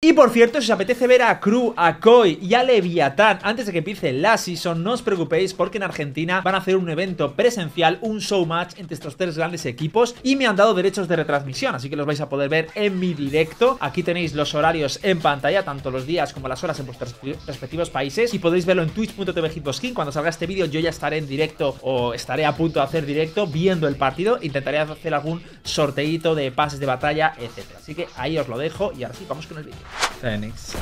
Y por cierto, si os apetece ver a Crew, a Koi y a Leviatán antes de que empiece la season, no os preocupéis porque en Argentina van a hacer un evento presencial, un showmatch entre estos tres grandes equipos y me han dado derechos de retransmisión, así que los vais a poder ver en mi directo. Aquí tenéis los horarios en pantalla, tanto los días como las horas en vuestros respectivos países, y podéis verlo en twitch.tv/hitboxking. Cuando salga este vídeo yo ya estaré en directo o estaré a punto de hacer directo viendo el partido, intentaré hacer algún sorteito de pases de batalla, etcétera. Así que ahí os lo dejo y ahora sí, vamos con el vídeo. Phoenix,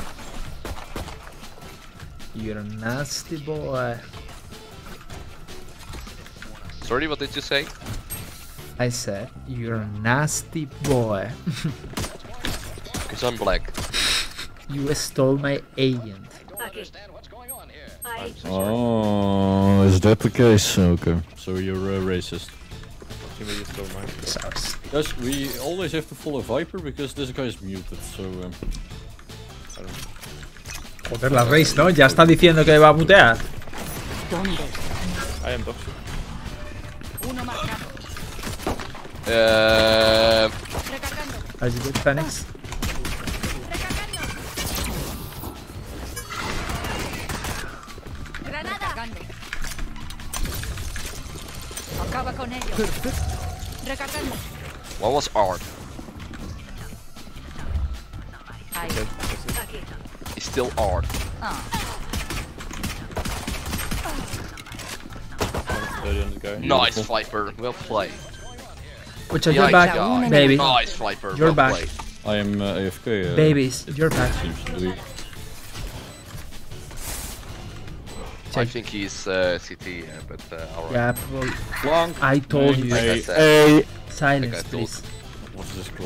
you're a nasty boy. Sorry, what did you say? I said you're a nasty boy. Because I'm black. You stole my agent. Okay. Oh, is that the case? Okay. So you're a racist. Guys, we always have to follow Viper because this guy is muted, so... I don't know. Joder, la race, ¿no? Ya está diciendo que va a putear. I am toxic. Are you good, Fenix? Acaba con ellos. Recargando. What was art? It's still art. Nice, Viper. Well played. Which are your back, guy. Baby? Nice, Viper. You're well back. Played. I am AFK. Babies, you're back. I think he's CT, but alright. Yeah, well, I told you. Hey, silence, please.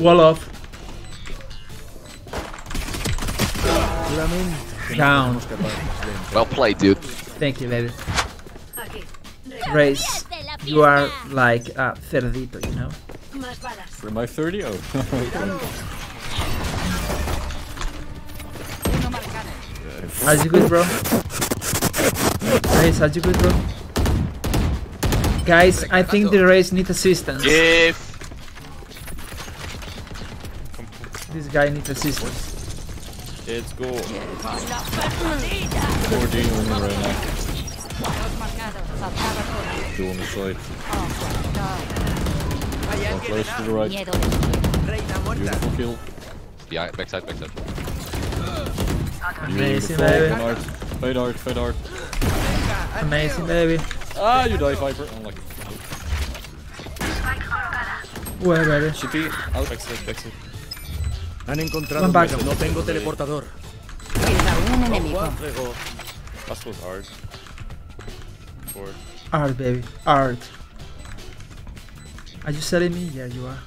Wall off. Down. Well played, dude. Thank you, baby. Grace, you are like a cerdito, you know? Am I 30? Oh. Are you good, bro? Guys, are you good, bro? Guys, I think the race needs assistance. Yes. This guy needs assistance. Let's go. 14 women right now. 2 on the side. One close to the right. Beautiful kill. Yeah, backside, backside. Amazing, baby. Fade hard, fade hard. Amazing, baby. Ah, you die, Viper. Unlucky. Where, baby? Should be out. Exit, exit. Han encontrado un back. No tengo teleportador. Un enemigo. That was hard. Hard, baby. Hard. Are you selling me? Yeah, you are.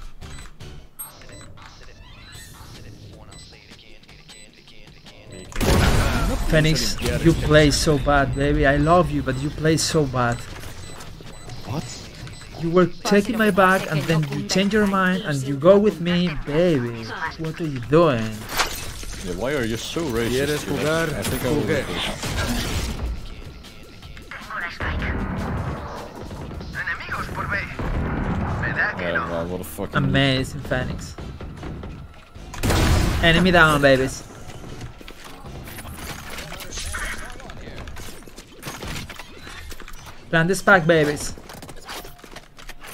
Phoenix, you play so bad, baby. I love you, but you play so bad. What? You were checking my back and then you change your mind and you go with me, baby. What are you doing? Yeah, why are you so racist? I think I will get it. Amazing, Phoenix. Enemy down, babies. Plant this pack, babies.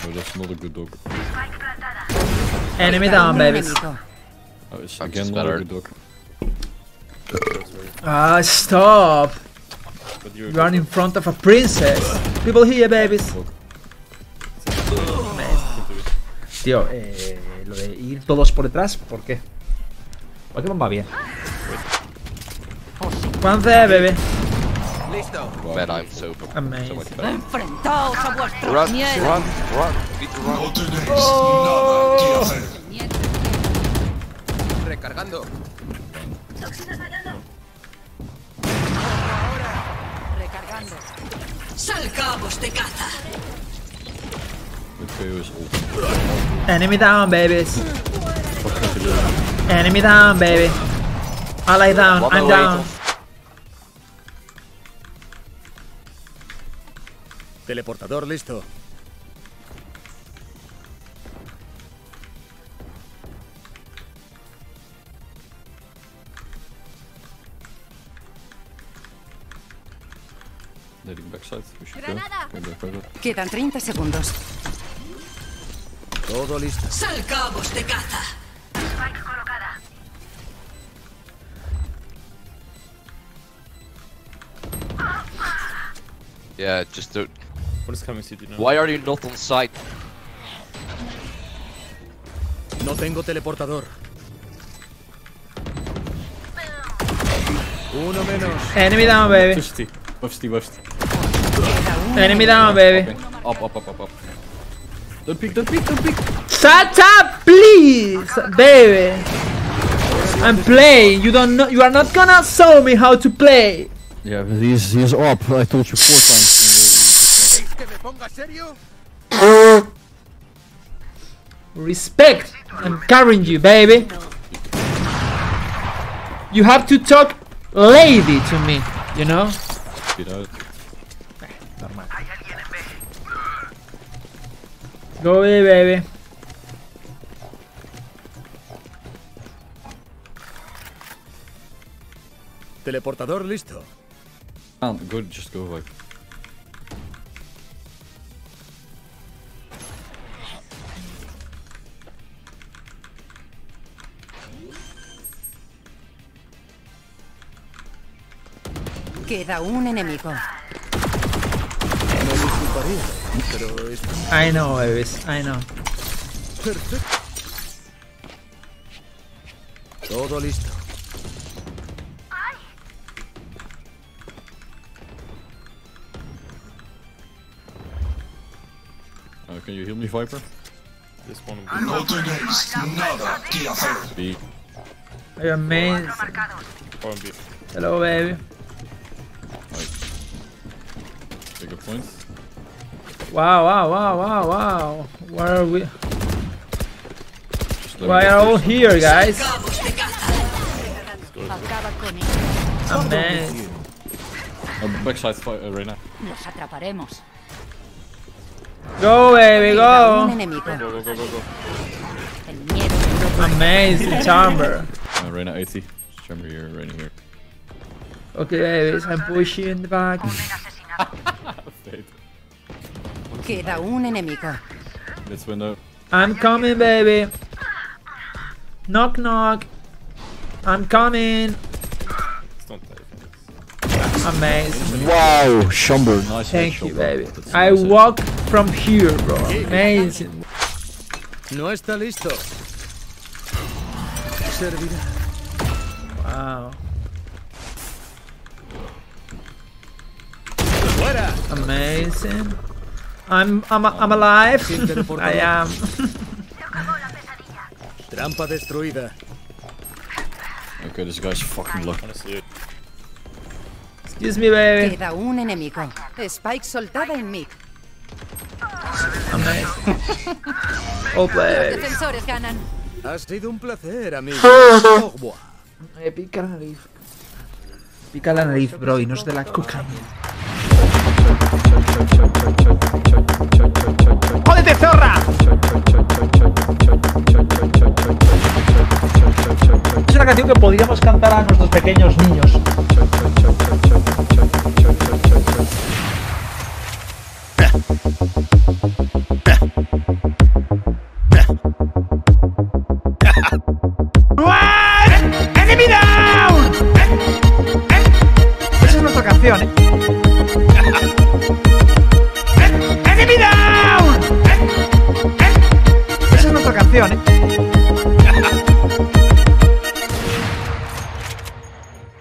Oh, that's not a good dog. Enemy down, babies. Oh, it's again not a good dog. Ah, stop! You are in front of a princess. People here, babies. Tío, lo de ir todos por detrás, ¿por qué? ¿Por qué no va bien? Juanse, baby. Listo. Man, I'm so much better. Enfrentaos a vuestros miedos. Run, run, run. No tenéis nada que hacer. Recargando. Ahora. Recargando. Salgamos de caza. Enemy down, babies. Enemy down, baby. Ally down. I'm down. Teleportador listo. Needing backside. We should go. Can go further. Quedan 30 segundos. Todo listo. Sal cabos de caza. Spike colocada. Yeah, just do. What is coming, CT now? Why are you not on site? No tengo teleportador. Uno menos. Enemy down, baby. Wafty. Enemy down, baby. Up. Don't peek. Shut up, please, baby. I'm playing. You are not gonna show me how to play. Yeah, but he's up. I told you 4 times. Respect. I'm carrying you, baby. You have to talk lady to me, you know? Normal. Go away, baby. Teleportador listo. Oh, good, just go away. Queda un enemigo. I know, Evis, I know. Perfecto. Todo listo. Can you heal me, Viper? This one will be nada B. You're amazing. Hello, baby. Take a point. Wow. Where are we? Why are all here, guys? I'm mad. Backside fight right now. Nos atraparemos. Go, baby, go. Go. Amazing chamber. Reyna 80. Chamber here, Reyna here. Okay, babies, I'm pushing in the back. Queda un enemigo. This window. I'm coming, baby. Knock, knock. I'm coming. Amazing. Wow, Shumber. Nice. Thank you, baby. I walk from here, bro. Amazing. No está listo. Wow. Amazing. I'm alive. I am. Trampa destruida. Okay, this guy's fucking lucky. Excuse me, baby. Queda un enemigo. Spike soltada en mid. Amazing. Oh, baby. Los defensores ganan. Ha sido un placer, amigo. Me pica la nariz. Pica la nariz, bro, y no es de la coca. ¡Jódete, zorra! Es una canción que podríamos cantar a nuestros pequeños niños. ¡Enemy down! Esa es nuestra canción, ¿eh? Enemy down. Esa es nuestra canción, ¿eh?